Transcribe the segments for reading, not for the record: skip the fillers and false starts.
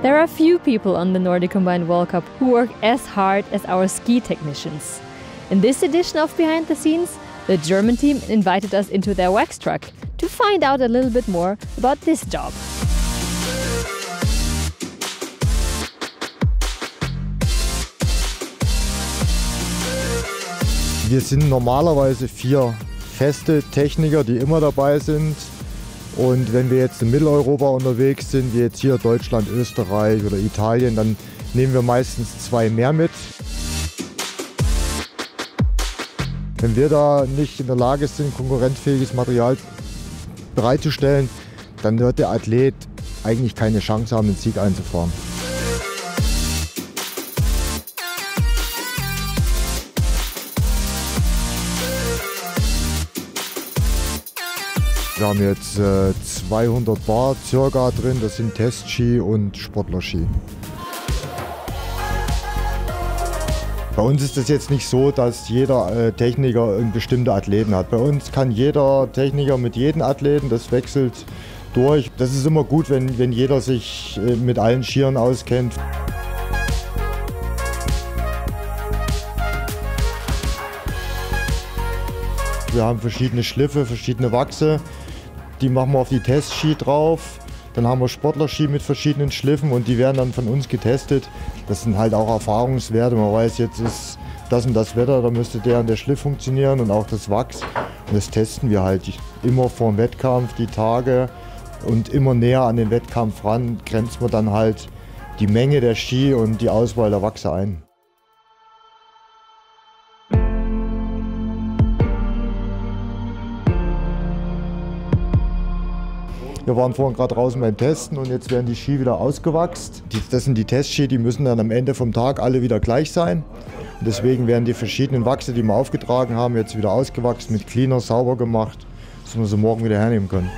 There are few people on the Nordic Combined World Cup who work as hard as our ski technicians. In this edition of Behind the Scenes, the German team invited us into their wax truck to find out a little bit more about this job. Wir sind normalerweise 4 feste Techniker, die immer dabei sind. Und wenn wir jetzt in Mitteleuropa unterwegs sind, wie jetzt hier Deutschland, Österreich oder Italien, dann nehmen wir meistens 2 mehr mit. Wenn wir da nicht in der Lage sind, konkurrenzfähiges Material bereitzustellen, dann wird der Athlet eigentlich keine Chance haben, den Sieg einzufahren. Wir haben jetzt 200 Bar circa drin, das sind Testski und Sportlerski. Bei uns ist es jetzt nicht so, dass jeder Techniker einen bestimmten Athleten hat. Bei uns kann jeder Techniker mit jedem Athleten, das wechselt durch. Das ist immer gut, wenn jeder sich mit allen Skiern auskennt. Wir haben verschiedene Schliffe, verschiedene Wachse. Die machen wir auf die Testski drauf, dann haben wir Sportlerski mit verschiedenen Schliffen und die werden dann von uns getestet. Das sind halt auch Erfahrungswerte, man weiß, jetzt ist das und das Wetter, da müsste der und der Schliff funktionieren und auch das Wachs. Und das testen wir halt immer vor dem Wettkampf, die Tage und immer näher an den Wettkampf ran, grenzt man dann halt die Menge der Ski und die Auswahl der Wachse ein. Wir waren vorhin gerade draußen beim Testen und jetzt werden die Ski wieder ausgewachst. Das sind die Testski, die müssen dann am Ende vom Tag alle wieder gleich sein. Und deswegen werden die verschiedenen Wachse, die wir aufgetragen haben, jetzt wieder ausgewachst, mit Cleaner sauber gemacht, dass wir sie morgen wieder hernehmen können.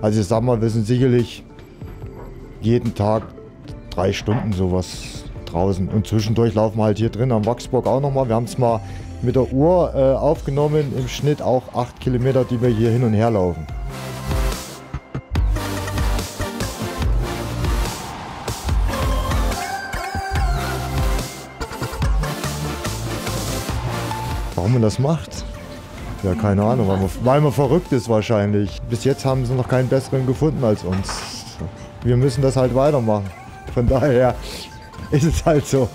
Also ich sag mal, wir sind sicherlich jeden Tag 3 Stunden sowas draußen. Und zwischendurch laufen wir halt hier drin am Wachsbock auch nochmal. Wir haben es mal mit der Uhr aufgenommen, im Schnitt auch 8 Kilometer, die wir hier hin und her laufen. Warum man das macht? Ja, keine Ahnung, weil man verrückt ist wahrscheinlich. Bis jetzt haben sie noch keinen besseren gefunden als uns. Wir müssen das halt weitermachen. Von daher ist es halt so.